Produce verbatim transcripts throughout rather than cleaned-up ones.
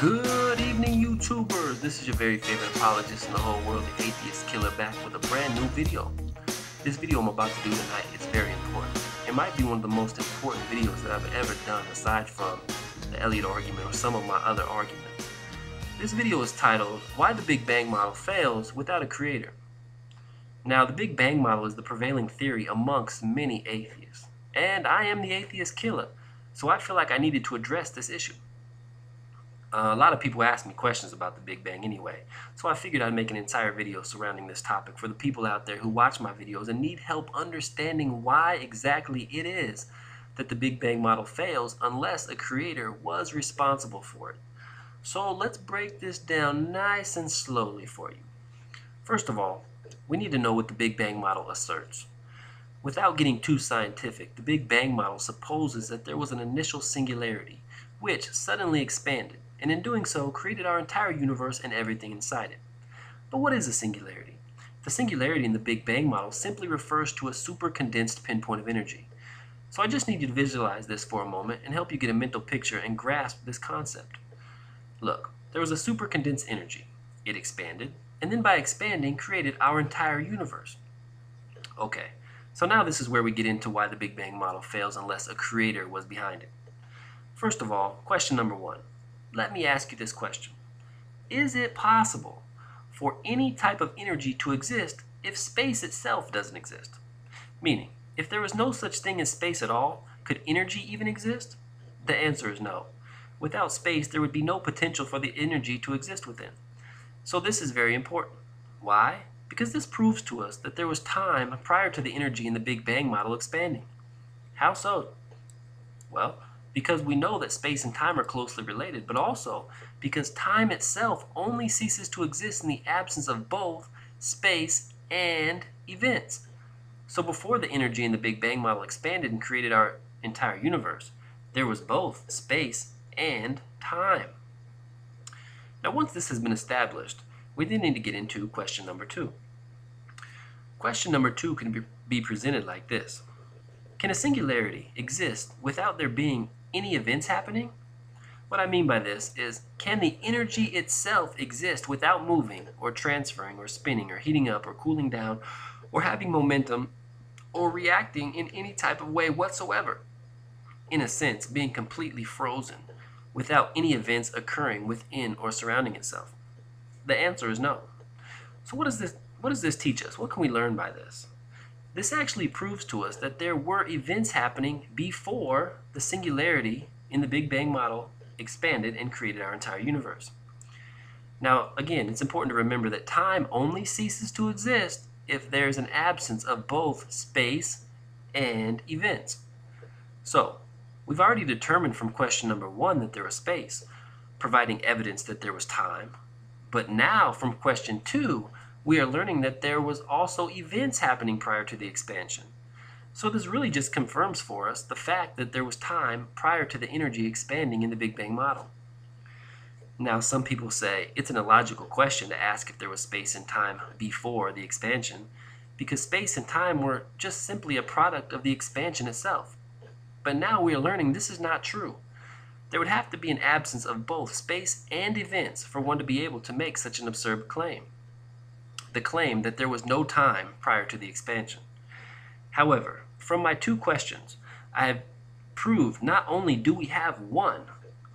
Good evening, YouTubers. This is your very favorite apologist in the whole world, The Atheist Killer, back with a brand new video. This video I'm about to do tonight is very important. It might be one of the most important videos that I've ever done, aside from the Elliott argument or some of my other arguments. This video is titled, Why the Big Bang Model Fails Without a Creator. Now, the Big Bang Model is the prevailing theory amongst many atheists, and I am the Atheist Killer, so I feel like I needed to address this issue. Uh, a lot of people ask me questions about the Big Bang anyway, so I figured I'd make an entire video surrounding this topic for the people out there who watch my videos and need help understanding why exactly it is that the Big Bang Model fails unless a creator was responsible for it. So let's break this down nice and slowly for you. First of all, we need to know what the Big Bang Model asserts. Without getting too scientific, the Big Bang Model supposes that there was an initial singularity, which suddenly expanded, and in doing so created our entire universe and everything inside it. But what is a singularity? The singularity in the Big Bang Model simply refers to a super condensed pinpoint of energy. So I just need you to visualize this for a moment and help you get a mental picture and grasp this concept. Look, there was a super condensed energy. It expanded, and then by expanding created our entire universe. Okay, so now this is where we get into why the Big Bang Model fails unless a creator was behind it. First of all, question number one. Let me ask you this question. Is it possible for any type of energy to exist if space itself doesn't exist? Meaning, if there was no such thing as space at all, could energy even exist? The answer is no. Without space, there would be no potential for the energy to exist within. So this is very important. Why? Because this proves to us that there was time prior to the energy in the Big Bang Model expanding. How so? Well, because we know that space and time are closely related, but also because time itself only ceases to exist in the absence of both space and events. So before the energy in the Big Bang Model expanded and created our entire universe, there was both space and time. Now, once this has been established, we then need to get into question number two. Question number two can be presented like this. Can a singularity exist without there being any events happening? What I mean by this is, can the energy itself exist without moving or transferring or spinning or heating up or cooling down or having momentum or reacting in any type of way whatsoever? In a sense, being completely frozen without any events occurring within or surrounding itself? The answer is no. So what does this, what does this teach us? What can we learn by this? This actually proves to us that there were events happening before the singularity in the Big Bang Model expanded and created our entire universe. Now, again, it's important to remember that time only ceases to exist if there's an absence of both space and events. So, we've already determined from question number one that there was space, providing evidence that there was time. But now, from question two, we are learning that there was also events happening prior to the expansion. So this really just confirms for us the fact that there was time prior to the energy expanding in the Big Bang Model. Now, some people say it's an illogical question to ask if there was space and time before the expansion, because space and time were just simply a product of the expansion itself. But now we are learning this is not true. There would have to be an absence of both space and events for one to be able to make such an absurd claim. The claim that there was no time prior to the expansion. However, from my two questions, I have proved not only do we have one,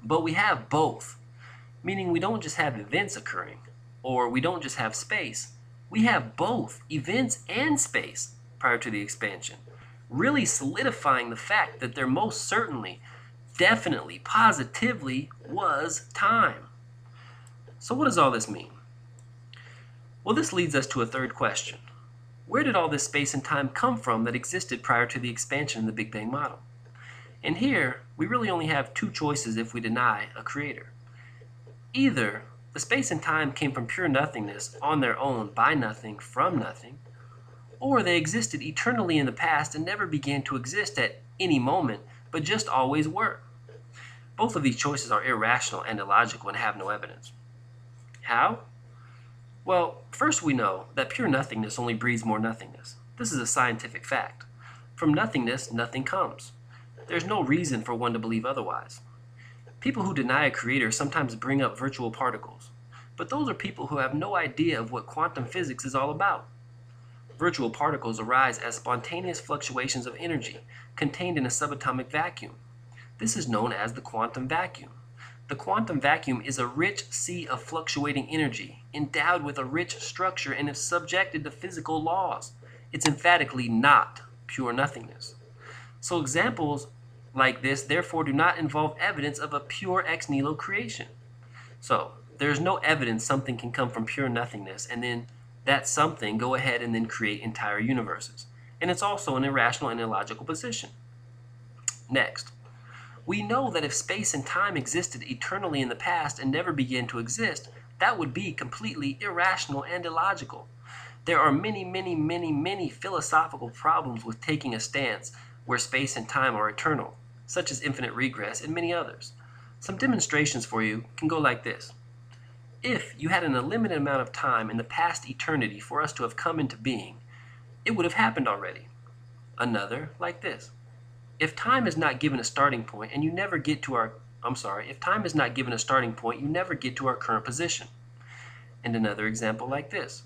but we have both. Meaning we don't just have events occurring, or we don't just have space. We have both events and space prior to the expansion, really solidifying the fact that there most certainly, definitely, positively was time. So what does all this mean? Well, this leads us to a third question. Where did all this space and time come from that existed prior to the expansion in the Big Bang Model? And here, we really only have two choices if we deny a creator. Either the space and time came from pure nothingness, on their own, by nothing, from nothing, or they existed eternally in the past and never began to exist at any moment, but just always were. Both of these choices are irrational and illogical and have no evidence. How? Well, first we know that pure nothingness only breeds more nothingness. This is a scientific fact. From nothingness, nothing comes. There's no reason for one to believe otherwise. People who deny a creator sometimes bring up virtual particles, but those are people who have no idea of what quantum physics is all about. Virtual particles arise as spontaneous fluctuations of energy contained in a subatomic vacuum. This is known as the quantum vacuum. The quantum vacuum is a rich sea of fluctuating energy, endowed with a rich structure and is subjected to physical laws. It's emphatically not pure nothingness. So examples like this therefore do not involve evidence of a pure ex nihilo creation. So there is no evidence something can come from pure nothingness and then that something go ahead and then create entire universes. And it's also an irrational and illogical position. Next, we know that if space and time existed eternally in the past and never began to exist, that would be completely irrational and illogical. There are many, many, many, many philosophical problems with taking a stance where space and time are eternal, such as infinite regress and many others. Some demonstrations for you can go like this. If you had an unlimited amount of time in the past eternity for us to have come into being, it would have happened already. Another like this. If time is not given a starting point and you never get to our, I'm sorry, if time is not given a starting point, you never get to our current position. And another example like this.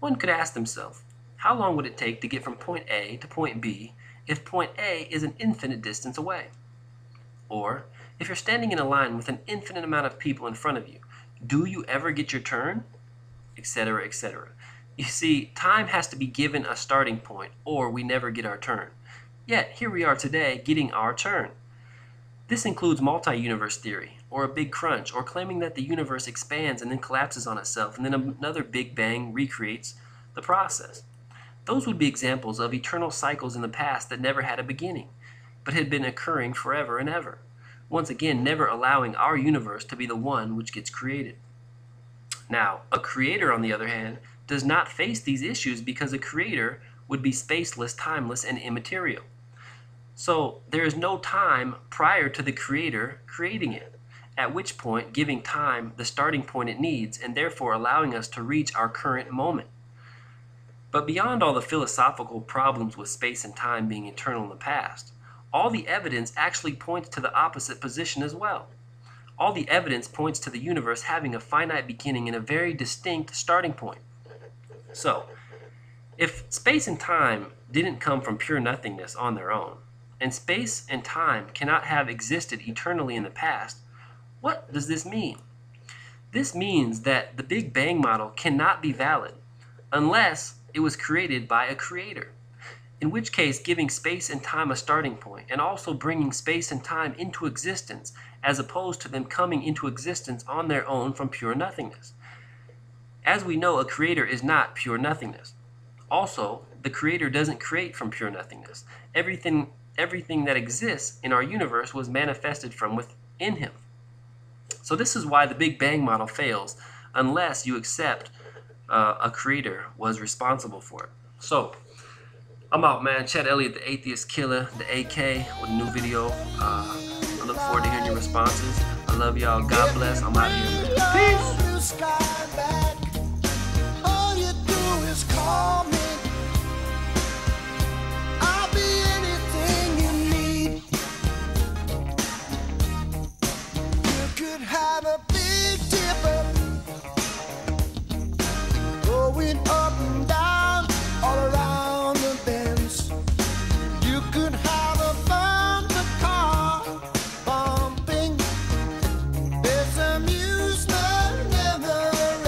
One could ask themselves, how long would it take to get from point A to point B if point A is an infinite distance away? Or, if you're standing in a line with an infinite amount of people in front of you, do you ever get your turn? Etc, et cetera. You see, time has to be given a starting point, or we never get our turn. Yet, here we are today getting our turn. This includes multi-universe theory, or a big crunch, or claiming that the universe expands and then collapses on itself, and then another big bang recreates the process. Those would be examples of eternal cycles in the past that never had a beginning, but had been occurring forever and ever. Once again, never allowing our universe to be the one which gets created. Now, a creator, on the other hand, does not face these issues because a creator would be spaceless, timeless, and immaterial. So there is no time prior to the creator creating it, at which point giving time the starting point it needs and therefore allowing us to reach our current moment. But beyond all the philosophical problems with space and time being eternal in the past, all the evidence actually points to the opposite position as well. All the evidence points to the universe having a finite beginning and a very distinct starting point. So, if space and time didn't come from pure nothingness on their own, and space and time cannot have existed eternally in the past, what does this mean? This means that the Big Bang model cannot be valid unless it was created by a creator. In which case giving space and time a starting point and also bringing space and time into existence as opposed to them coming into existence on their own from pure nothingness. As we know, a creator is not pure nothingness. Also, the creator doesn't create from pure nothingness. Everything, everything that exists in our universe was manifested from within him. So this is why the Big Bang model fails unless you accept uh, a creator was responsible for it. So, I'm out, man. Chad Elliott, The Atheist Killer, the A K, with a new video. Uh, I look forward to hearing your responses. I love y'all. God bless. I'm out of here, man. Peace.